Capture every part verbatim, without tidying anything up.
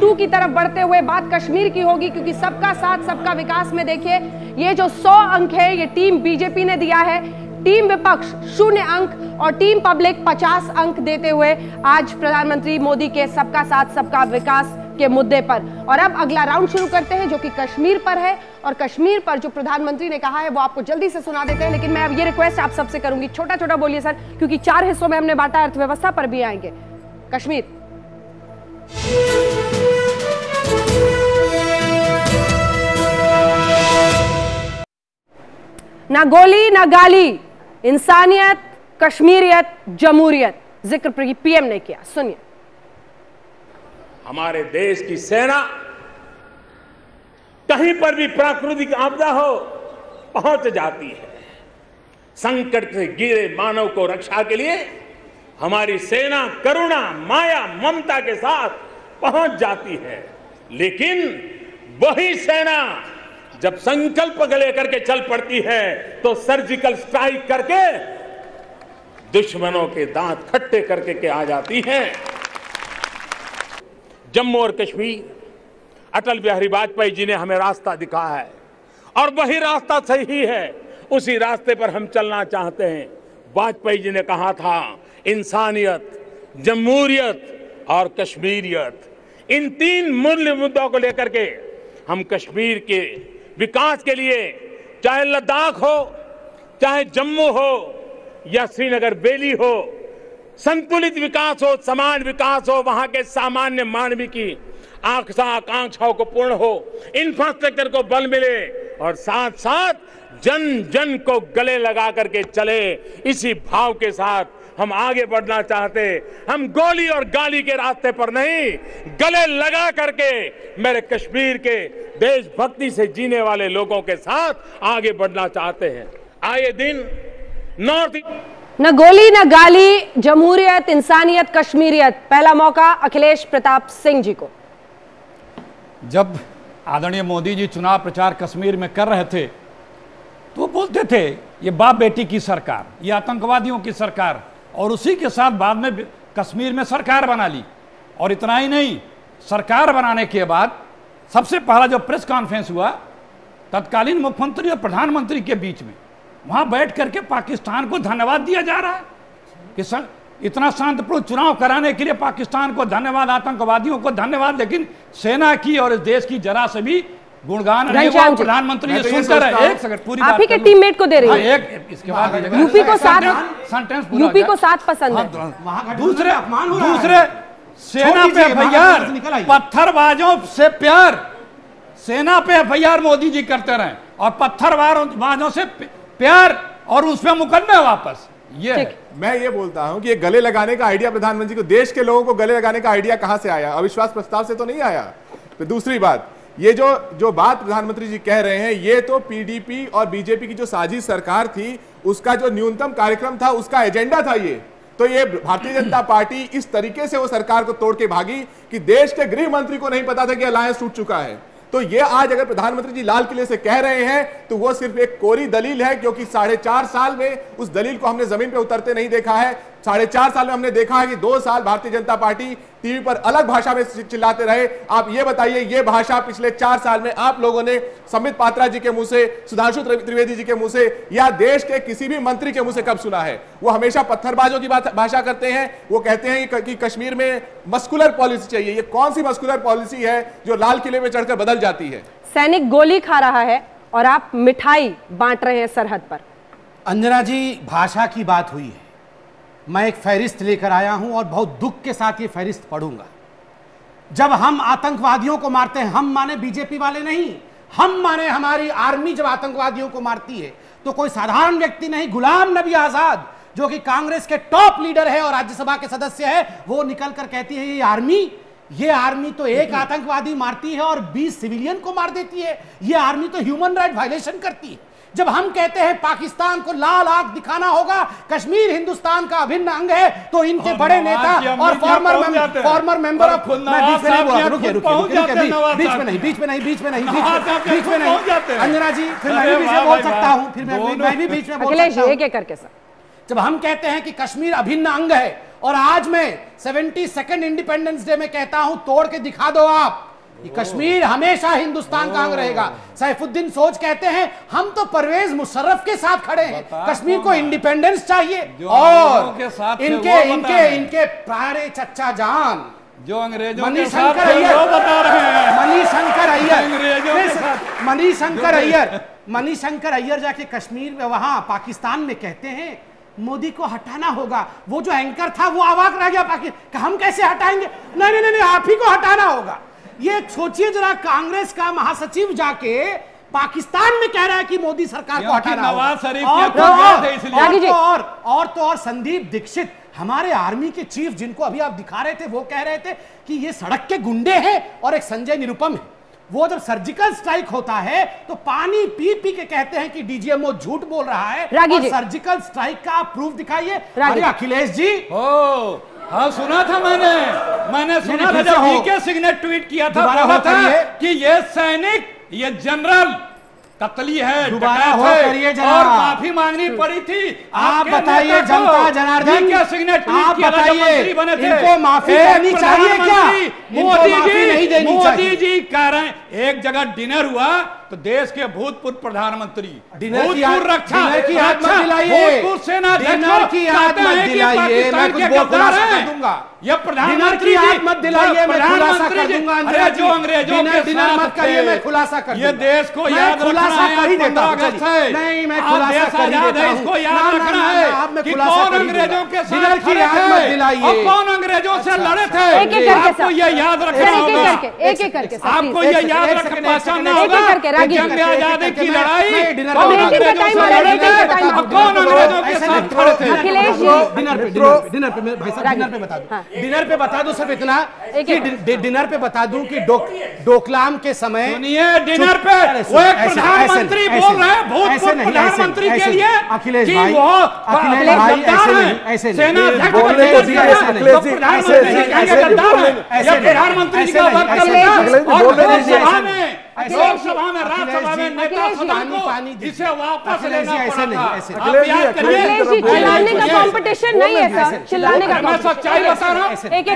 To की तरफ बढ़ते हुए बात कश्मीर की होगी, क्योंकि सबका साथ सबका विकास में देखिए ये जो सौ अंक है ये टीम बीजेपी ने दिया है, टीम विपक्ष शून्य अंक और टीम पब्लिक पचास अंक देते हुए आज प्रधानमंत्री मोदी के सबका साथ सबका विकास के मुद्दे पर। और अब अगला राउंड शुरू करते हैं जो कि कश्मीर पर है, और कश्मीर पर जो प्रधानमंत्री ने कहा है वो आपको जल्दी से सुना देते हैं, लेकिन मैं अब ये रिक्वेस्ट आप सबसे करूंगी छोटा छोटा बोलिए सर, क्योंकि चार हिस्सों में हमने बांटा, अर्थव्यवस्था पर भी आएंगे। कश्मीर, ना गोली ना गाली, इंसानियत, कश्मीरियत, जमहूरियत, जिक्र पीएम ने किया, सुनिए। हमारे देश की सेना कहीं पर भी प्राकृतिक आपदा हो पहुंच जाती है। संकट से गिरे मानव को रक्षा के लिए हमारी सेना करुणा, माया, ममता के साथ पहुंच जाती है, लेकिन वही सेना जब संकल्प लेकर के चल पड़ती है तो सर्जिकल स्ट्राइक करके दुश्मनों के दांत खट्टे करके के आ जाती है। जम्मू और कश्मीर, अटल बिहारी वाजपेयी जी ने हमें रास्ता दिखाया है और वही रास्ता सही है, उसी रास्ते पर हम चलना चाहते हैं। वाजपेयी जी ने कहा था इंसानियत, जमहूरियत और कश्मीरियत, इन तीन मूल्य मुद्दों को लेकर के हम कश्मीर के विकास के लिए चाहे लद्दाख हो, चाहे जम्मू हो या श्रीनगर वैली हो, संतुलित विकास हो, समान विकास हो, वहां के सामान्य मानवी की आशा आकांक्षाओं को पूर्ण हो, इंफ्रास्ट्रक्चर को बल मिले और साथ साथ जन जन को गले लगा करके चले, इसी भाव के साथ हम आगे बढ़ना चाहते। हम गोली और गाली के रास्ते पर नहीं, गले लगा करके मेरे कश्मीर के देशभक्ति से जीने वाले लोगों के साथ आगे बढ़ना चाहते हैं। आए दिन नॉर्थ, न गोली न गाली, जमहूरियत, इंसानियत, कश्मीरियत, पहला मौका अखिलेश प्रताप सिंह जी को। जब आदरणीय मोदी जी चुनाव प्रचार कश्मीर में कर रहे थे तो बोलते थे ये बाप बेटी की सरकार, ये आतंकवादियों की सरकार, और उसी के साथ बाद में कश्मीर में सरकार बना ली। और इतना ही नहीं, सरकार बनाने के बाद सबसे पहला जो प्रेस कॉन्फ्रेंस हुआ तत्कालीन मुख्यमंत्री और प्रधानमंत्री के बीच में, वहाँ बैठ करके पाकिस्तान को धन्यवाद दिया जा रहा है कि सर इतना शांतिपूर्ण चुनाव कराने के लिए पाकिस्तान को धन्यवाद, आतंकवादियों को धन्यवाद, लेकिन सेना की और इस देश की जरा से भी गुणगान प्रधानमंत्री ये सुनकर है। आप ही के टीममेट को दे रही है। एक इसके बाद यूपी को साथ सेंटेंस यूपी को साथ पसंद है। दूसरे अपमान हो रहा है, दूसरे सेना पे एफ आई आर, पत्थरबाजों से प्यार, सेना पे F I R Modi ji करते रहे और पत्थरबाजों से प्यार और उसमें मुकदमे वापस। ये मैं ये बोलता हूँ कि ये गले लगाने का आइडिया प्रधानमंत्री को, देश के लोगों को गले लगाने का आइडिया कहाँ से आया? अविश्वास प्रस्ताव से तो नहीं आया। दूसरी बात, ये जो जो बात प्रधानमंत्री जी कह रहे हैं ये तो पीडीपी और बीजेपी की जो साझी सरकार थी उसका जो न्यूनतम कार्यक्रम था, उसका एजेंडा था ये। तो ये भारतीय जनता पार्टी इस तरीके से वो सरकार को तोड़ के भागी कि देश के गृह मंत्री को नहीं पता था कि अलायंस टूट चुका है। तो ये आज अगर प्रधानमंत्री जी लाल किले से कह रहे हैं तो वो सिर्फ एक कोरी दलील है, क्योंकि साढ़े चार साल में उस दलील को हमने जमीन पे उतरते नहीं देखा है। साढ़े चार साल में हमने देखा है कि दो साल भारतीय जनता पार्टी टीवी पर अलग भाषा में चिल्लाते रहे। आप ये बताइए ये भाषा पिछले चार साल में आप लोगों ने संबित पात्रा जी के मुंह से, सुधांशु त्रिवेदी जी के मुंह से या देश के किसी भी मंत्री के मुंह से कब सुना है? वो हमेशा पत्थरबाजों की भाषा करते हैं, वो कहते हैं कि कश्मीर में मस्कुलर पॉलिसी चाहिए। ये कौन सी मस्कुलर पॉलिसी है जो लाल किले में चढ़कर बदल जाती है? सैनिक गोली खा रहा है और आप मिठाई बांट रहे हैं सरहद पर। अंजना जी, भाषा की बात हुई है, मैं एक फहरिस्त लेकर आया हूं और बहुत दुख के साथ ये फहरिस्त पढ़ूंगा। जब हम आतंकवादियों को मारते हैं, हम माने बीजेपी वाले नहीं, हम माने हमारी आर्मी जब आतंकवादियों को मारती है तो कोई साधारण व्यक्ति नहीं, गुलाम नबी आजाद जो कि कांग्रेस के टॉप लीडर है और राज्यसभा के सदस्य है, वो निकल कर कहती है ये आर्मी, ये आर्मी तो एक आतंकवादी मारती है और बीस सिविलियन को मार देती है, ये आर्मी तो ह्यूमन राइट वायलेशन करती है। जब हम कहते हैं पाकिस्तान को लाल आंख दिखाना होगा, कश्मीर हिंदुस्तान का अभिन्न अंग है, तो इनके बड़े नेता और फॉर्मर फॉर्मर मेंबर ऑफ बीच में नहीं बीच में नहीं बीच में नहीं बीच में नहीं अंजना जी, फिर मैं भी बीच में बोल सकता हूँ फिर मैं भी बीच में बोल सकता हूँ। जब हम कहते हैं कि कश्मीर अभिन्न अंग है और आज मैं सेवेंटी सेकेंड इंडिपेंडेंस डे में कहता हूं, तोड़ के दिखा दो आप, कश्मीर हमेशा हिंदुस्तान का अंग रहेगा। सैफुद्दीन सोज कहते हैं हम तो परवेज मुशर्रफ के साथ खड़े हैं, कश्मीर को इंडिपेंडेंस चाहिए। और इनके इनके इनके प्यारे चच्चा जान जो अंग्रेजों मनी शंकर अय्यर बता रहे हैं, मनी शंकर अय्यर मनी शंकर अय्यर मनी शंकर अय्यर जाके कश्मीर में, वहां पाकिस्तान में कहते हैं मोदी को हटाना होगा। वो जो एंकर था वो आवाज रह गया पाकिस्तान, हम कैसे हटाएंगे, नहीं नहीं आप ही को हटाना होगा। ये सोचिए जरा, कांग्रेस का महासचिव जाके पाकिस्तान में कह रहा है कि मोदी सरकार को हटाना नवाज शरीफ और, तो और, तो और, और तो और संदीप दीक्षित हमारे आर्मी के चीफ जिनको अभी आप दिखा रहे थे, वो कह रहे थे कि ये सड़क के गुंडे हैं और एक संजय निरुपम है। वो जब सर्जिकल स्ट्राइक होता है तो पानी पी पी के कहते हैं कि डीजीएमओ झूठ बोल रहा है। और सर्जिकल स्ट्राइक का आप प्रूफ दिखाइए। अरे अखिलेश जी, ओ हाँ सुना था मैंने, मैंने सुना था जब वीके सिंह ने ट्वीट किया था, बोला था कि ये सैनिक, ये जनरल कतली है, दोबारा हो करिए जनाब, और माफी मांगनी पड़ी थी। आप बताइए जनता जनार्दन, आप बताइए इनको माफी देनी चाहिए क्या? मोदी जी नहीं देनी चाहिए। मोदी जी कह रहे हैं, एक जगह डिनर हुआ तो देश के भूतपूर्व प्रधानमंत्री, भूतपूर्व रक्षा की याद मत दिलाइए, भूतपूर्व सेना की याद मत दिलाइए, मैं कुछ खुलासा कर दूंगा, ये प्रधानमंत्री याद मत दिलाइए, मैं खुलासा कर दूंगा। अरे जो अंग्रेजों के साथ मत करिए, मैं खुलासा कर दूंगा, ये देश को याद रखना है, पंद्रह अगस्त है, नहीं मैं खुलासा कर देता हूं, इसको याद रखना है कि कौन अंग्रेजों के साथ खड़े थे और कौन अंग्रेजों से लड़े थे। आपको ये याद रखना होगा, आपको ये याद रखना होगा जंग आजादी की लड़ाई कौन अंग्रेजों के साथ खड़े थे। डिनर पे डिनर पे भाई साहब, डिनर पे बता दो, डिनर पे बता दो सिर्फ इतना कि डिनर पे बता दूं कि डोकलाम के समय डिनर पे वो एक प्रधानमंत्री बोल रहे हैं भूतपूर्व प्रधानमंत्री के लिए अखिलेश भाई, अखिलेश भाई ऐसे नहीं, ऐसे नहीं बोलने को दिया, ऐसे प्रधानमंत्री का वर्क करना लोकसभा में, राज्यसभा में नेता सभा को इसे वापस लेना पड़ा था। आप याद करिए, चिल्लाने का कंपटीशन नहीं है सर, चिल्लाने का मैं सच्चाई बता रहा हूँ। एक एक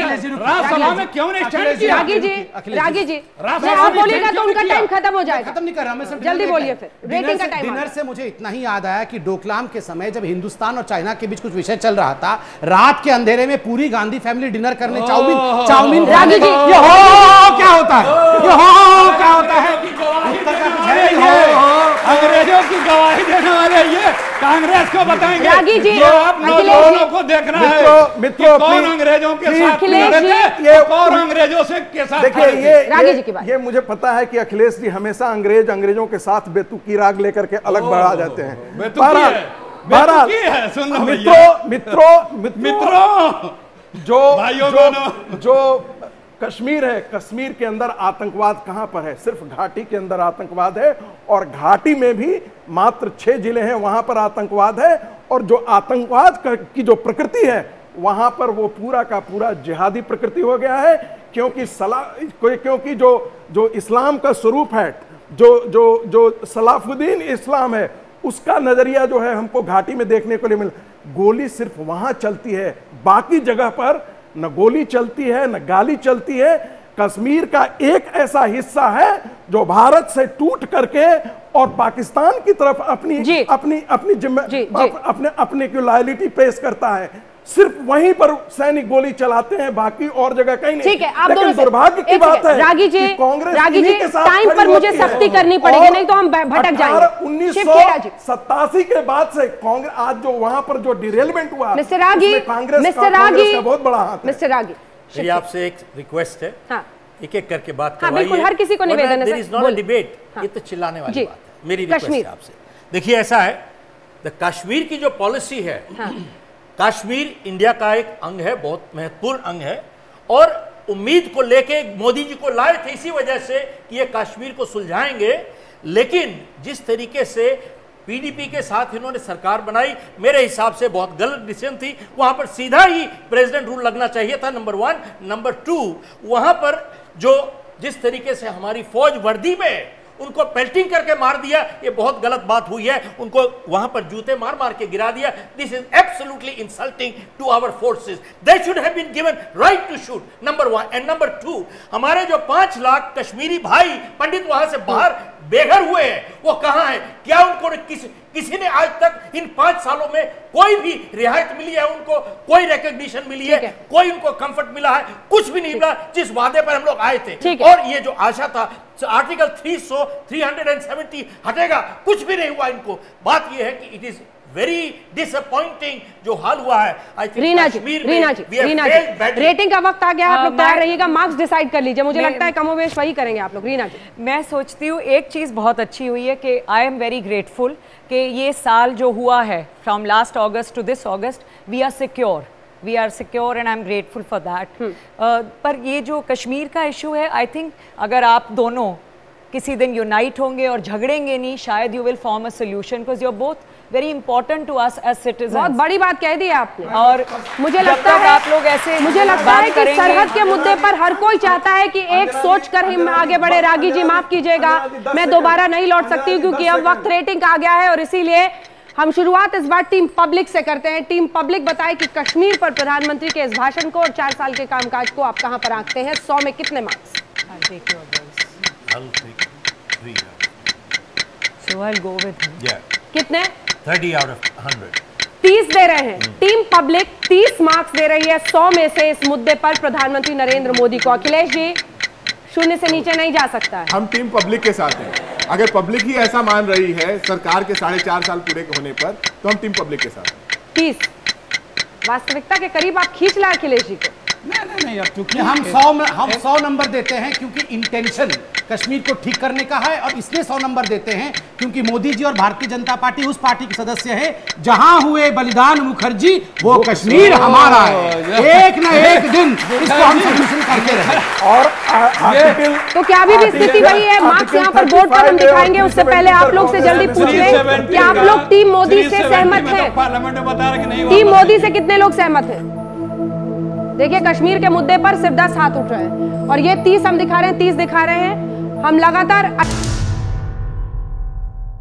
राज्यसभा में क्यों नहीं स्टैंड किया? रागी जी, रागी जी आप बोलिएगा तो उनका टाइम खत्म हो जाएगा, खत्म नहीं कर रहा मैं सर, जल्दी बोलिए फिर रेटिंग का टाइम। डिनर से मुझे इतना ही याद आया कि डोकलाम के समय जब हिंदुस्तान और चाइना के बीच कुछ विषय चल रहा था, रात के अंधेरे में पूरी गांधी फैमिली डिनर करने चाउमीन चाउमीन रागी जी ये हो क्या होता है, क्या होता है अंग्रेजों की गवाही देने वाले ये कांग्रेस को बताएंगे जी, जो आप नौजवानों को देखना है मित्रों, कौन अंग्रेजों के साथ लड़े थे, कौन अंग्रेजों से के साथ खड़े थे। रागी जी की बात, ये मुझे पता है कि अखिलेश जी हमेशा अंग्रेज अंग्रेजों के साथ बेतुकी राग लेकर के अलग बढ़ा जाते हैं। मित्रों मित्रों मित्रों जो जो कश्मीर है, कश्मीर के अंदर आतंकवाद कहां पर है? सिर्फ घाटी के अंदर आतंकवाद है, और घाटी में भी मात्र छह जिले हैं वहां पर आतंकवाद है। और जो आतंकवाद की जो प्रकृति है वहां पर वो पूरा का पूरा जिहादी प्रकृति हो गया है, क्योंकि सला क्योंकि जो जो इस्लाम का स्वरूप है, जो जो जो सलाफुद्दीन इस्लाम है, उसका नजरिया जो है हमको घाटी में देखने को नहीं मिला। गोली सिर्फ वहां चलती है, बाकी जगह पर न गोली चलती है न गाली चलती है। कश्मीर का एक ऐसा हिस्सा है जो भारत से टूट करके और पाकिस्तान की तरफ अपनी अपनी अपनी जिम्मे अप, अपने अपने की लॉयल्टी पेश करता है। सिर्फ वहीं पर सैनिक गोली चलाते हैं, बाकी और जगह कहीं नहीं। ठीक है, आप दोनों दुर्भाग्य की बात है रागी जी, कांग्रेस रागी जी टाइम पर मुझे सख्ती करनी पड़ेगी, नहीं तो हम भटक जाएंगे। उन्नीस सौ सतासी के बाद से कांग्रेस आज जो वहां पर जो डिरेलमेंट हुआ, मिस्टर रागी, मिस्टर रागी बहुत बड़ा हाथ। मिस्टर रागी आपसे एक रिक्वेस्ट है, एक एक करके बात करवाइए, बिल्कुल हर किसी को निवेदन है। डिबेट ये तो चिल्लाने वाली बात है, मेरी रिक्वेस्ट है आपसे। देखिए ऐसा है, द कश्मीर की जो पॉलिसी है, कश्मीर इंडिया का एक अंग है, बहुत महत्वपूर्ण अंग है, और उम्मीद को लेके मोदी जी को लाए थे इसी वजह से कि ये कश्मीर को सुलझाएंगे। लेकिन जिस तरीके से पीडीपी के साथ इन्होंने सरकार बनाई, मेरे हिसाब से बहुत गलत डिसीजन थी। वहाँ पर सीधा ही प्रेसिडेंट रूल लगना चाहिए था, नंबर वन। नंबर टू, वहाँ पर जो जिस तरीके से हमारी फौज वर्दी में उनको पेल्टिंग करके मार दिया, ये बहुत गलत बात हुई है। उनको वहां पर जूते मार मार के गिरा दिया। This is absolutely insulting to our forces. They should have been given right to shoot, number one. And number two, हमारे जो पांच लाख कश्मीरी भाई पंडित वहां से बाहर बेघर हुए हैं, वो कहां है? क्या उनको किस किसी ने आज तक इन पांच सालों में कोई भी रियायत मिली है? उनको कोई रिकॉग्निशन मिली है? है कोई उनको कंफर्ट मिला है? कुछ भी नहीं मिला, जिस वादे पर हम लोग आए थे। और ये जो आशा था आर्टिकल तीन सौ तीन सौ सत्तर हटेगा, कुछ भी नहीं हुआ इनको। बात ये है कि इट इज वेरी डिसअपॉइंटिंग जो हाल हुआ है। I think Reena ji, Reena ji, Reena ji, rating का वक्त आ गया है, आप लोग तैयार रहिएगा, मार्क्स डिसाइड कर लीजिए। मुझे लगता है कमोबेश वही करेंगे आप लोग। रीना जी, मैं सोचती हूँ एक चीज़ बहुत अच्छी हुई है कि आई एम वेरी ग्रेटफुल कि ये साल जो हुआ है from last August to this August, we are secure, we are secure and I am grateful for that. पर ये जो कश्मीर का इशू है, आई थिंक अगर आप दोनों किसी दिन यूनाइट होंगे और झगड़ेंगे नहीं, शायद you will form a solution, because you are both very important to us as citizen. बहुत बड़ी बात कह दी है आपने। और मुझे लगता है आप लोग ऐसे, मुझे लगता है कि सरहद के मुद्दे पर हर कोई चाहता है कि एक सोच कर ही आगे बढ़े। रागी जी माफ कीजिएगा, मैं दोबारा नहीं लौट सकती हूँ क्योंकि अब वक्त रेटिंग का आ गया है और इसीलिए हम शुरुआत इस बार टीम पब्लिक से करते हैं। टीम पब्लिक बताए कि कश्मीर पर प्रधानमंत्री के इस भाषण को और चार साल के कामकाज को आप कहाँ पर आंकते हैं? सौ में कितने मार्क्स? कितने? तीस आउट ऑफ हंड्रेड। तीस दे रहे हैं। टीम पब्लिक तीस मार्क्स दे रही है सौ में से इस मुद्दे पर प्रधानमंत्री नरेंद्र मोदी को। अखिलेश जी, शून्य से नीचे नहीं जा सकता है। हम टीम पब्लिक के साथ हैं। अगर पब्लिक ही ऐसा मान रही है सरकार के साढ़े चार साल पूरे होने पर, तो हम टीम पब्लिक के साथ हैं। तीस वास्तविकता के करीब आप खींच ला अखिलेश जी को। नहीं नहीं नहीं, अब चूंकि हम सौ में हम सौ नंबर देते हैं क्योंकि इंटेंशन कश्मीर को ठीक करने का है, और इसलिए सौ नंबर देते हैं क्योंकि मोदी जी और भारतीय जनता पार्टी उस पार्टी के सदस्य है जहां हुए बलिदान मुखर्जी वो, वो कश्मीर हमारा है। एक ना एक दिन इसको हम सॉल्यूशन करके रहे। और तो क्या अभी भी स्थिति वही है? मार्क्स यहाँ पर बोर्ड पर हम दिखाएंगे, उससे पहले आप लोग से जल्दी पूछ लें कि आप लोग टीम मोदी से सहमत है? टीम मोदी से कितने लोग सहमत है? देखिए कश्मीर के मुद्दे पर सिर्फ दस हाथ उठ रहे हैं और ये तीस हम दिखा रहे हैं, तीस दिखा रहे हैं हम लगातार।